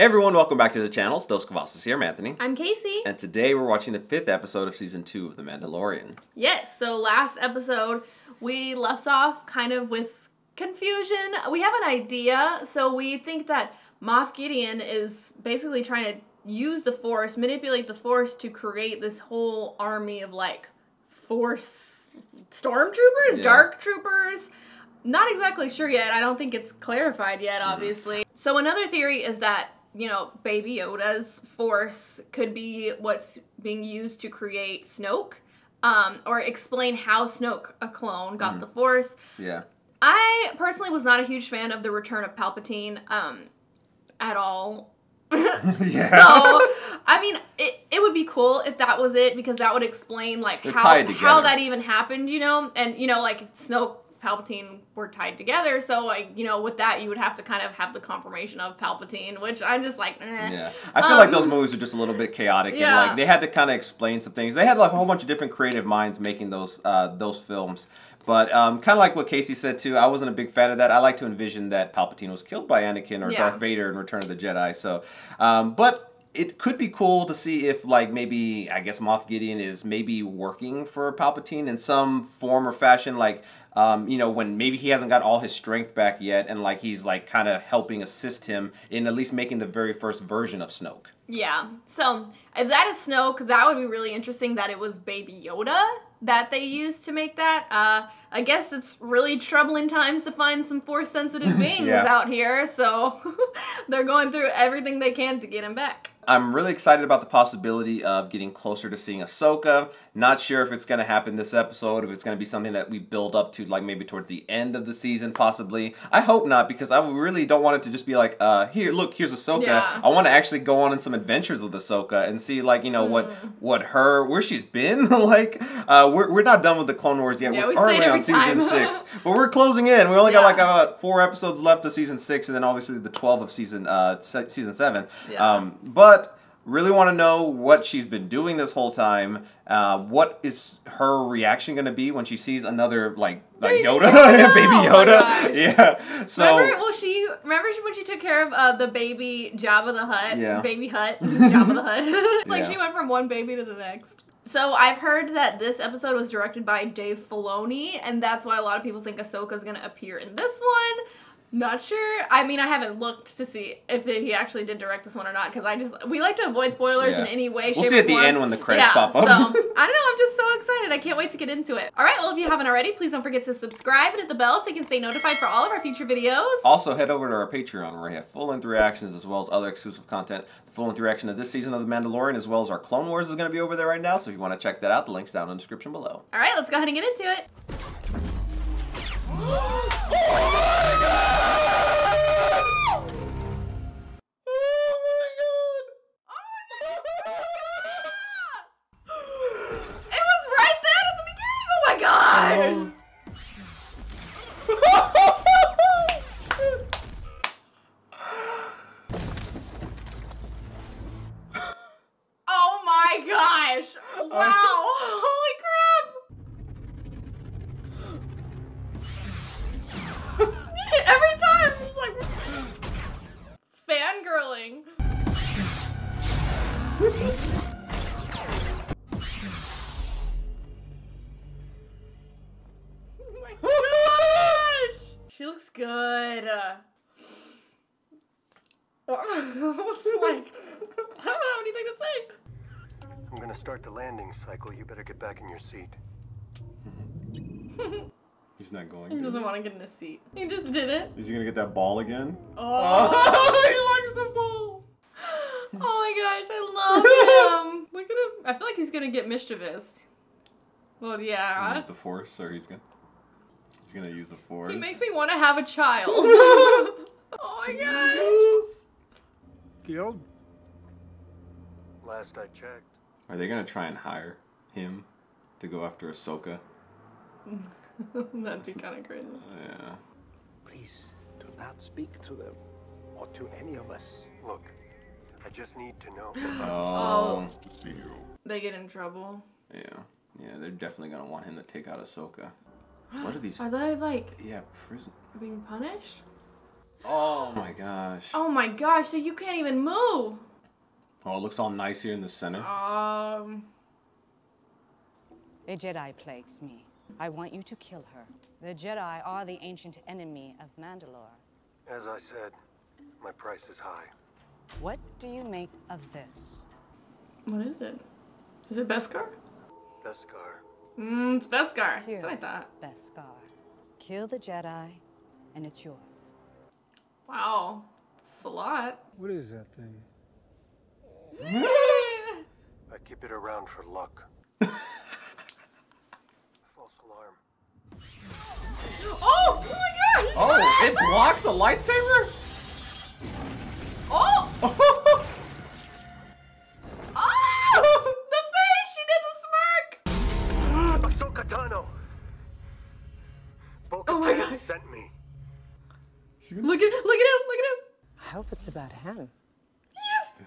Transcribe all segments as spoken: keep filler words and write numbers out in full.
Hey everyone, welcome back to the channel. It's Dos Cavazos here. I'm Anthony. I'm Casey. And today we're watching the fifth episode of season two of The Mandalorian. Yes, so last episode we left off kind of with confusion. We have an idea, so we think that Moff Gideon is basically trying to use the Force, manipulate the Force to create this whole army of like Force stormtroopers, yeah. Dark troopers. Not exactly sure yet. I don't think it's clarified yet, obviously. Mm. So another theory is that, you know, Baby Yoda's Force could be what's being used to create Snoke, um, or explain how Snoke, a clone, got mm. the Force. Yeah. I personally was not a huge fan of the return of Palpatine um, at all. Yeah. So, I mean, it, it would be cool if that was it, because that would explain, like, how, how that even happened, you know? And, you know, like, Snoke, Palpatine were tied together, so like, you know, with that you would have to kind of have the confirmation of Palpatine, which I'm just like, eh. Yeah, I feel um, like those movies are just a little bit chaotic, yeah. And like they had to kind of explain some things. They had like a whole bunch of different creative minds making those uh, those films, but um, kind of like what Casey said too, I wasn't a big fan of that. I like to envision that Palpatine was killed by Anakin or yeah. Darth Vader in Return of the Jedi. So, um, but. It could be cool to see if, like, maybe, I guess Moff Gideon is maybe working for Palpatine in some form or fashion, like, um, you know, when maybe he hasn't got all his strength back yet, and, like, he's, like, kind of helping assist him in at least making the very first version of Snoke. Yeah. So, if that is Snoke, that would be really interesting that it was Baby Yoda that they used to make that. Uh, I guess it's really troubling times to find some Force-sensitive beings yeah. out here, so they're going through everything they can to get him back. I'm really excited about the possibility of getting closer to seeing Ahsoka. Not sure if it's going to happen this episode, if it's going to be something that we build up to, like maybe towards the end of the season, possibly. I hope not, because I really don't want it to just be like, uh, here, look, here's Ahsoka. Yeah. I want to actually go on in some adventures with Ahsoka and see, like, you know, mm. what what her, where she's been. Like, uh, we're, we're not done with the Clone Wars yet. Yeah, we're we early on season six, but we're closing in. We only yeah. got like about four episodes left of season six, and then obviously the twelve of season uh, se season seven. Yeah. Um, but really want to know what she's been doing this whole time. Uh, what is her reaction going to be when she sees another, like, like Yoda? Yoda. Baby Yoda. Oh yeah. So remember, well, she, remember when she took care of uh, the baby Jabba the Hutt? Yeah. Baby Hutt. Jabba the Hutt. It's like yeah. she went from one baby to the next. So I've heard that this episode was directed by Dave Filoni, and that's why a lot of people think Ahsoka's going to appear in this one. Not sure. I mean, I haven't looked to see if he actually did direct this one or not, because I just, we like to avoid spoilers yeah. in any way, shape, or form. We'll see at the end when the credits yeah, pop up. So, I don't know, I'm just so excited. I can't wait to get into it. Alright, well, if you haven't already, please don't forget to subscribe and hit the bell so you can stay notified for all of our future videos. Also, head over to our Patreon, where we have full-length reactions as well as other exclusive content. The full-length reaction of this season of The Mandalorian as well as our Clone Wars is going to be over there right now, so if you want to check that out, the link's down in the description below. Alright, let's go ahead and get into it. Oh my God! Oh. Oh my gosh! Wow! Holy crap! Every time it's like fangirling. She looks good. Uh, like, I don't have anything to say. I'm gonna start the landing cycle. You better get back in your seat. He's not going. He doesn't either. Want to get in his seat. He just did it. Is he gonna get that ball again? Oh, oh he likes the ball. Oh my gosh, I love him. Look at him. I feel like he's gonna get mischievous. Well, yeah. Use the Force, or he's gonna. He's gonna use the Force. He makes me want to have a child. Oh my gosh! Killed. Last I checked. Are they gonna try and hire him to go after Ahsoka? That'd be kind of crazy. Uh, yeah. Please do not speak to them or to any of us. Look, I just need to know. Oh. oh. They get in trouble. Yeah. Yeah, they're definitely gonna want him to take out Ahsoka. What are these? Are they like? Yeah, prison. Being punished? Oh my gosh. Oh my gosh, so you can't even move. Oh, it looks all nice here in the center. Um. A Jedi plagues me. I want you to kill her. The Jedi are the ancient enemy of Mandalore. As I said, my price is high. What do you make of this? What is it? Is it Beskar? Beskar. Mm, it's Beskar. Here, that's what I thought. Beskar. Kill the Jedi, and it's yours. Wow, it's a lot. What is that thing? I keep it around for luck. False alarm. Oh! Oh my God! Oh! It blocks the lightsaber? Oh! Oh! Oh! The face! She did the smirk! Ahsoka Tano! Bo-Katan oh my God! Sent me. Look at! Look at him! Look at him! I hope it's about him. Yes!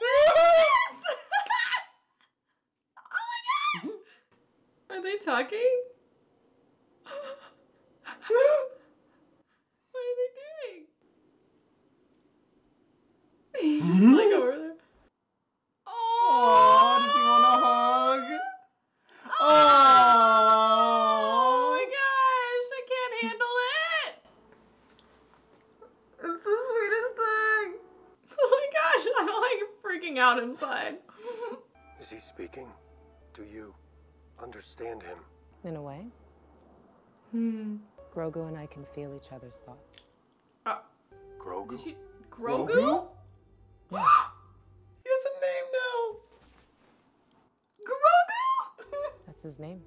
Yes! Oh my God! Are they talking? What are they doing? He's just like over there. Oh! Does he want a hug? Oh! Oh my gosh! I can't handle it! It's the sweetest thing! Oh my gosh! I'm like freaking out inside. Is he speaking? Do you understand him? In a way. Hmm. Grogu and I can feel each other's thoughts. Uh, Grogu? She, Grogu? Grogu? He has a name now! Grogu! That's his name.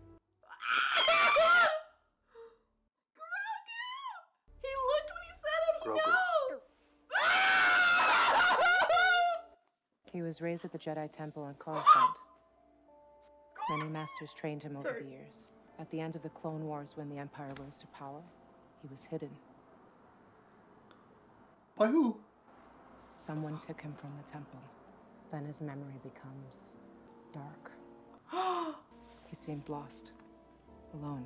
Grogu! He looked when he said it, Grogu. No! He was raised at the Jedi Temple on Coruscant. Many masters trained him over the years. At the end of the Clone Wars, when the Empire rose to power, he was hidden. By who? Someone took him from the temple. Then his memory becomes dark. He seemed lost, alone.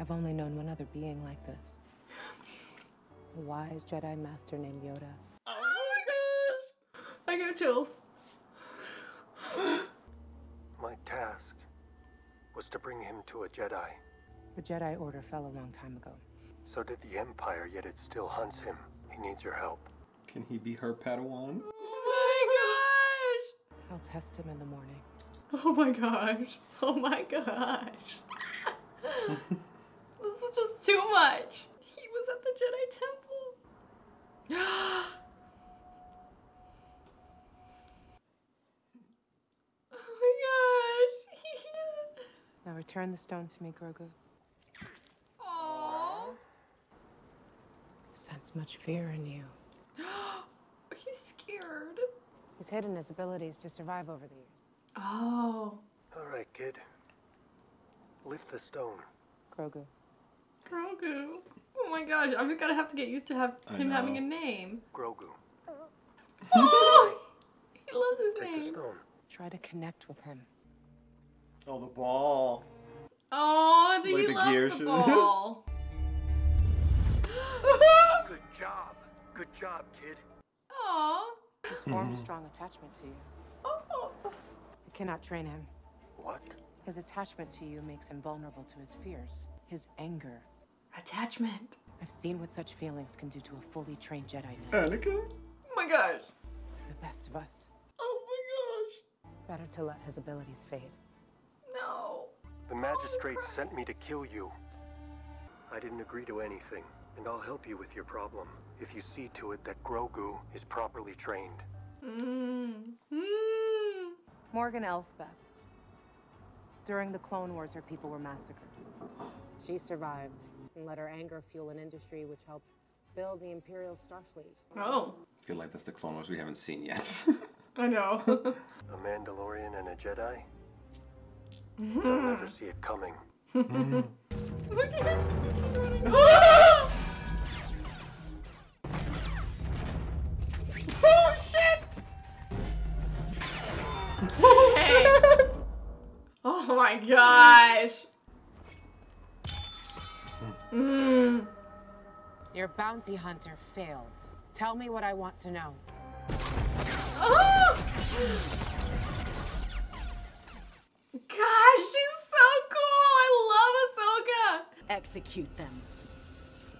I've only known one other being like this. A wise Jedi master named Yoda. Oh my gosh! I got chills. My task was to bring him to a Jedi. The Jedi Order fell a long time ago. So did the Empire, yet it still hunts him. He needs your help. Can he be her Padawan? Oh my gosh! I'll test him in the morning. Oh my gosh. Oh my gosh. This is just too much. He was at the Jedi Temple. Oh my gosh. Now return the stone to me, Grogu. Aww. I sense much fear in you. He's scared. He's hidden his abilities to survive over the years. Oh. All right, kid. Lift the stone. Grogu. Grogu. Oh my gosh, I'm gonna have to get used to have him having a name. Grogu. Oh, he loves his Take name. The stone. Try to connect with him. Oh, the ball. Oh, I think like he the loves gear the ball. Good job. Good job, kid. Aww. He's formed a strong attachment to you. Oh. You cannot train him. What? His attachment to you makes him vulnerable to his fears, his anger. Attachment. I've seen what such feelings can do to a fully trained Jedi now. Anakin? Oh my gosh. To the best of us. Oh my gosh. Better to let his abilities fade. The magistrate sent me to kill you. I didn't agree to anything, and I'll help you with your problem if you see to it that Grogu is properly trained. Mm. Mm. Morgan Elsbeth. During the Clone Wars, her people were massacred. She survived and let her anger fuel an industry which helped build the Imperial Starfleet. Oh. I feel like that's the Clone Wars we haven't seen yet. I know. A Mandalorian and a Jedi? Mm-hmm. They'll never see it coming. Mm-hmm. Look at him! Oh shit! Hey. Oh my gosh! Mm. Your bounty hunter failed. Tell me what I want to know. Oh! Gosh, she's so cool! I love Ahsoka! Execute them.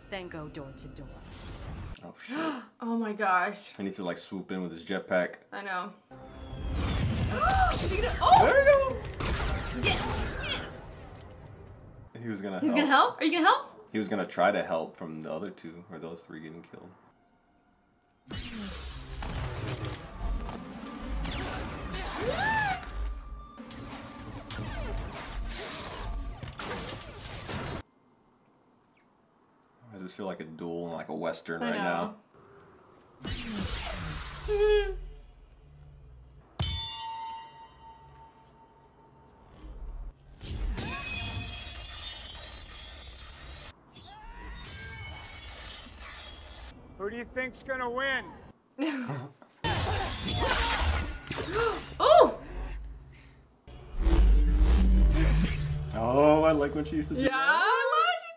Then go door to door. Oh, shit. Oh, my gosh. I need to, like, swoop in with his jetpack. I know. Is he gonna... Oh! There we go! Yes! Yes! He was gonna He's help. He's gonna help? Are you gonna help? He was gonna try to help from the other two, or those three getting killed. I just feel like a duel in like a Western I right know. now. Who do you think's gonna win? Oh! Oh, I like what she used to do. Yeah, I like she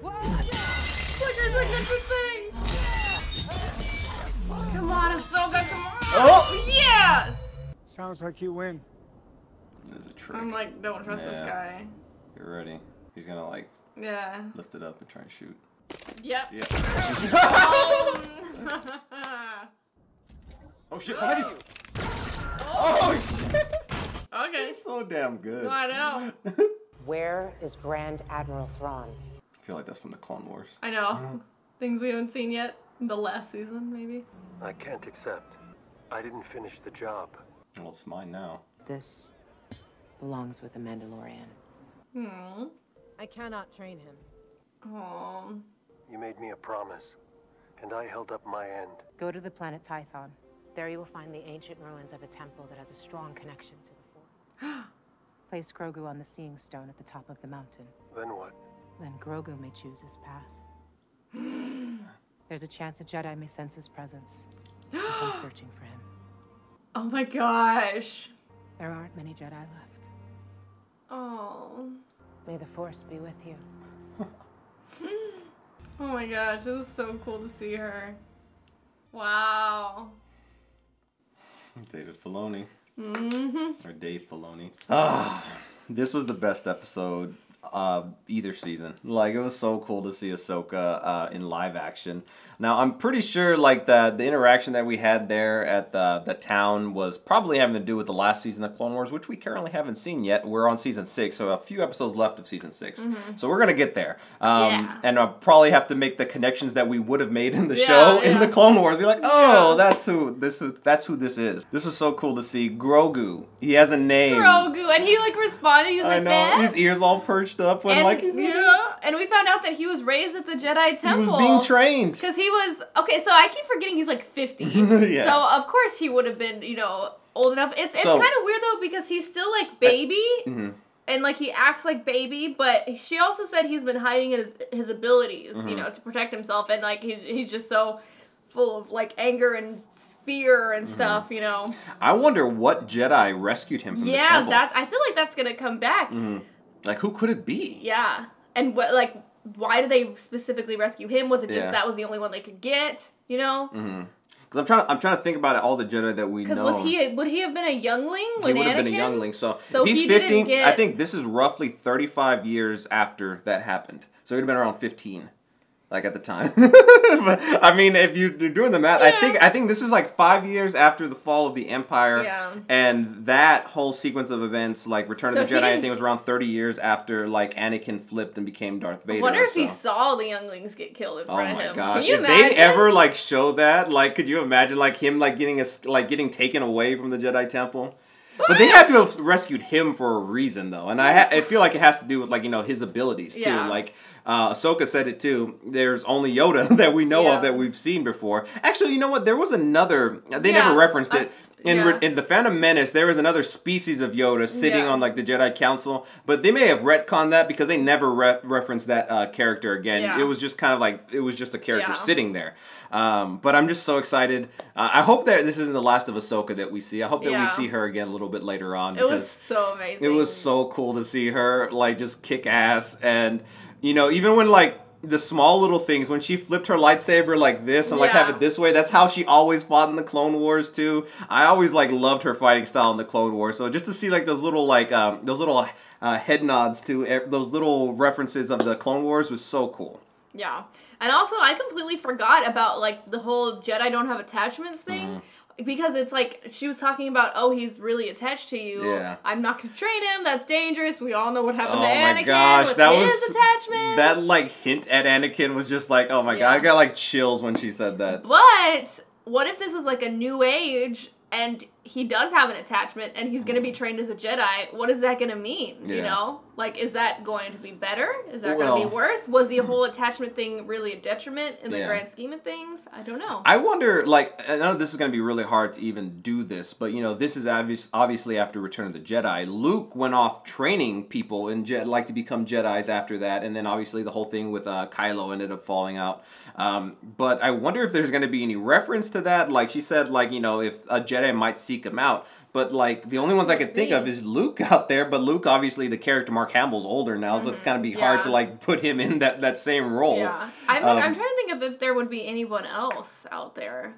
did the thing! Flickers like the thing! Come on, Ahsoka, come on! Oh! Yes! Sounds like you win. There's a trick. I'm like, don't trust yeah. this guy. You're ready. He's gonna like yeah. lift it up and try and shoot. Yep. Yep. Oh shit, behind you! Oh, oh shit! Okay. He's so damn good. I know. Where is Grand Admiral Thrawn? I feel like that's from the Clone Wars. I know. Things we haven't seen yet. The last season, maybe. I can't accept. I didn't finish the job. Well, it's mine now. This belongs with the Mandalorian. Hmm. I cannot train him. Oh. You made me a promise, and I held up my end. Go to the planet Tython. There you will find the ancient ruins of a temple that has a strong connection to the Force. Place Grogu on the Seeing Stone at the top of the mountain. Then what? Then Grogu may choose his path. There's a chance a Jedi may sense his presence. I'm searching for him. Oh my gosh. There aren't many Jedi left. Oh. May the Force be with you. Oh my gosh, it was so cool to see her. Wow. David Filoni. Mm-hmm. Or Dave Filoni. Ah, this was the best episode of either season. Like, it was so cool to see Ahsoka uh, in live action. Now, I'm pretty sure, like, the, the interaction that we had there at the, the town was probably having to do with the last season of Clone Wars, which we currently haven't seen yet. We're on season six, so a few episodes left of season six. Mm-hmm. So we're going to get there. Um, yeah. And I'll probably have to make the connections that we would have made in the yeah, show yeah. in the Clone Wars. Be like, oh, yeah. that's who this is. That's who this is. This was so cool to see. Grogu. He has a name. Grogu. And he, like, responded. He was I like, know. Man. His ears all perched up when, and, like, he's yeah. And we found out that he was raised at the Jedi Temple. He was being trained. Because he was, okay, so I keep forgetting he's like fifty. Yeah. So of course he would have been, you know, old enough. It's it's so, kind of weird though, because he's still like baby, I, mm-hmm. and like he acts like baby, but she also said he's been hiding his, his abilities, mm-hmm. you know, to protect himself, and like he, he's just so full of like anger and fear and mm-hmm. stuff, you know. I wonder what Jedi rescued him from yeah, the temple. Yeah, I feel like that's going to come back. Mm-hmm. Like, who could it be? Yeah. And what, like, why did they specifically rescue him? Was it just yeah. that was the only one they could get? You know. Mm-hmm. Because I'm trying to, I'm trying to think about it, all the Jedi that we know. Because was he? Would he have been a youngling when Anakin? He would have been a youngling. So, so he's he fifteen. Get... I think this is roughly thirty-five years after that happened. So he'd have been around fifteen, like at the time. But I mean, if you're doing the math, yeah. I think I think this is like five years after the fall of the Empire, yeah. and that whole sequence of events, like Return so of the Jedi, I think it was around thirty years after like Anakin flipped and became Darth Vader. I wonder if so. he saw the younglings get killed in front oh of him. Oh my gosh! Can you if imagine? They ever like show that, like, could you imagine like him like getting a, like getting taken away from the Jedi Temple? But they had to have rescued him for a reason, though, and I, ha I feel like it has to do with, like, you know, his abilities, too. Yeah. Like, uh, Ahsoka said it, too. There's only Yoda that we know yeah. of that we've seen before. Actually, you know what? There was another... They yeah. never referenced it. In, yeah. in the Phantom Menace, there was another species of Yoda sitting yeah. on, like, the Jedi Council, but they may have retconned that because they never re referenced that uh, character again. Yeah. It was just kind of like, it was just a character yeah. sitting there. Um, but I'm just so excited. Uh, I hope that this isn't the last of Ahsoka that we see. I hope that yeah. we see her again a little bit later on. It was so amazing. It was so cool to see her, like, just kick ass. And, you know, even when, like, the small little things. When she flipped her lightsaber like this and yeah. like have it this way, that's how she always fought in the Clone Wars too. I always like loved her fighting style in the Clone Wars. So just to see like those little like um, those little uh, head nods to er those little references of the Clone Wars was so cool. Yeah. And also, I completely forgot about, like, the whole Jedi don't have attachments thing. Mm-hmm. Because it's like, she was talking about, oh, he's really attached to you. Yeah. I'm not going to train him. That's dangerous. We all know what happened oh to Anakin my gosh, with that his was, attachments. That, like, hint at Anakin was just like, oh, my yeah. God. I got, like, chills when she said that. But what if this is, like, a new age and he does have an attachment and he's going to be trained as a Jedi? What is that going to mean? Yeah. You know? Like, is that going to be better? Is that well, going to be worse? Was the whole attachment thing really a detriment in the yeah. grand scheme of things? I don't know. I wonder, like, I know this is going to be really hard to even do this, but, you know, this is obvious, obviously after Return of the Jedi. Luke went off training people and Je like to become Jedis after that, and then obviously the whole thing with uh, Kylo ended up falling out. Um, but I wonder if there's going to be any reference to that. Like, she said, like, you know, if a Jedi might seek him out. But, like, the only ones I could think of is Luke out there. But Luke, obviously, the character Mark Hamill's older now, mm-hmm. so it's going to be yeah. hard to, like, put him in that, that same role. Yeah. I'm, um, I'm trying to think of if there would be anyone else out there.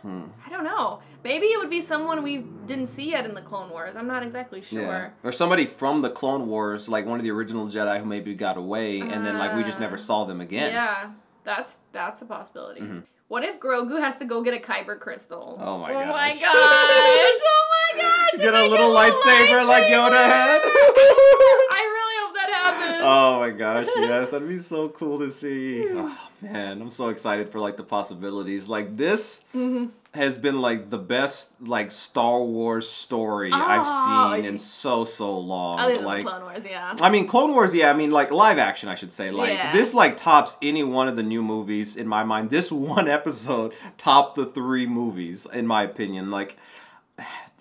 Hmm. I don't know. Maybe it would be someone we didn't see yet in the Clone Wars. I'm not exactly sure. Yeah. Or somebody from the Clone Wars, like one of the original Jedi who maybe got away, uh, and then, like, we just never saw them again. Yeah. That's, that's a possibility. Mm-hmm. What if Grogu has to go get a Kyber crystal? Oh my gosh. Oh my gosh. Oh my gosh. Get a little, a little lightsaber, lightsaber like Yoda had. I really hope that happens. Oh my gosh, yes. That'd be so cool to see. Oh man, I'm so excited for like the possibilities. Like this mm-hmm. has been like the best like Star Wars story oh, I've seen in so, so long. I mean, like, Clone Wars, yeah. I mean, Clone Wars, yeah. I mean, like, live action, I should say. Like, yeah. this, like, tops any one of the new movies in my mind. This one episode topped the three movies, in my opinion. Like,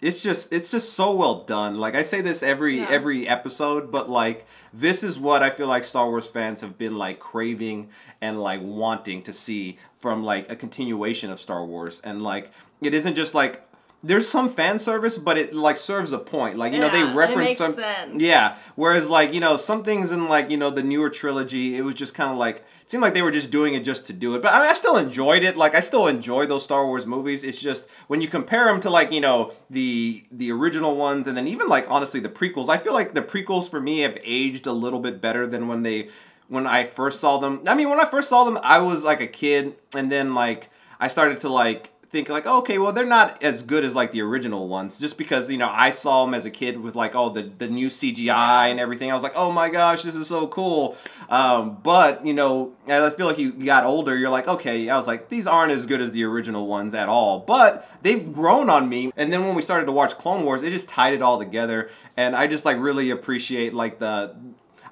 it's just, it's just so well done. Like, I say this every, yeah. every episode, but, like, this is what I feel like Star Wars fans have been, like, craving and, like, wanting to see from, like, a continuation of Star Wars. And, like, it isn't just, like, there's some fan service, but it, like, serves a point. Like, you yeah, know, they reference it makes some... sense. Yeah. Whereas, like, you know, some things in, like, you know, the newer trilogy, it was just kind of, like... seemed like they were just doing it just to do it. But I mean, I still enjoyed it. Like, I still enjoy those Star Wars movies. It's just, when you compare them to, like, you know, the the original ones, and then even, like, honestly, the prequels. I feel like the prequels, for me, have aged a little bit better than when they... when I first saw them. I mean, when I first saw them, I was, like, a kid. And then, like, I started to, like... think like, oh, okay, well, they're not as good as like the original ones, just because, you know, I saw them as a kid with like, oh, the, the new C G I and everything. I was like, oh my gosh, this is so cool. Um, but, you know, I feel like you got older, you're like, okay, I was like, these aren't as good as the original ones at all, but they've grown on me. And then when we started to watch Clone Wars, it just tied it all together. And I just like really appreciate like the...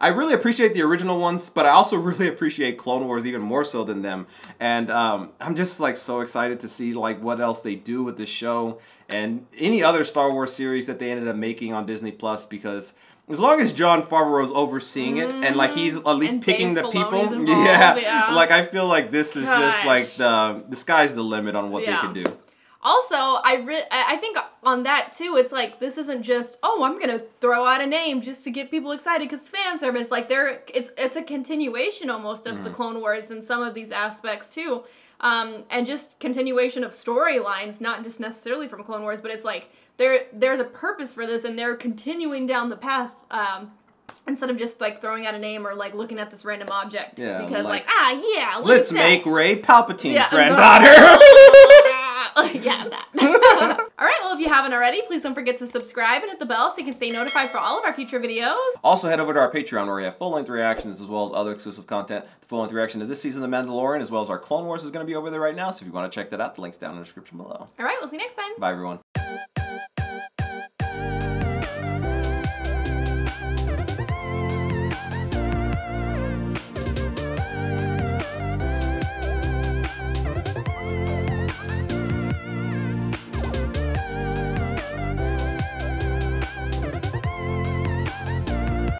I really appreciate the original ones, but I also really appreciate Clone Wars even more so than them. And um, I'm just like so excited to see like what else they do with this show and any other Star Wars series that they ended up making on Disney Plus, because as long as Jon Favreau's overseeing it and like he's at least and picking Dave the Filoni's people, yeah, yeah, like I feel like this is Gosh. just like the the sky's the limit on what yeah. they can do. Also, I re I think on that, too, it's like, this isn't just, oh, I'm going to throw out a name just to get people excited, because fan service, like, they're, it's it's a continuation, almost, of mm. the Clone Wars in some of these aspects, too, um, and just continuation of storylines, not just necessarily from Clone Wars, but it's like, there there's a purpose for this, and they're continuing down the path, um, instead of just, like, throwing out a name or, like, looking at this random object, yeah, because, like, like, ah, yeah, look let's at make that. Rey Palpatine's yeah, granddaughter! Yeah, that. Alright, well, if you haven't already, please don't forget to subscribe and hit the bell so you can stay notified for all of our future videos. Also, head over to our Patreon where we have full-length reactions as well as other exclusive content. The full-length reaction to this season of The Mandalorian as well as our Clone Wars is going to be over there right now, so if you want to check that out, the link's down in the description below. Alright, we'll see you next time. Bye, everyone.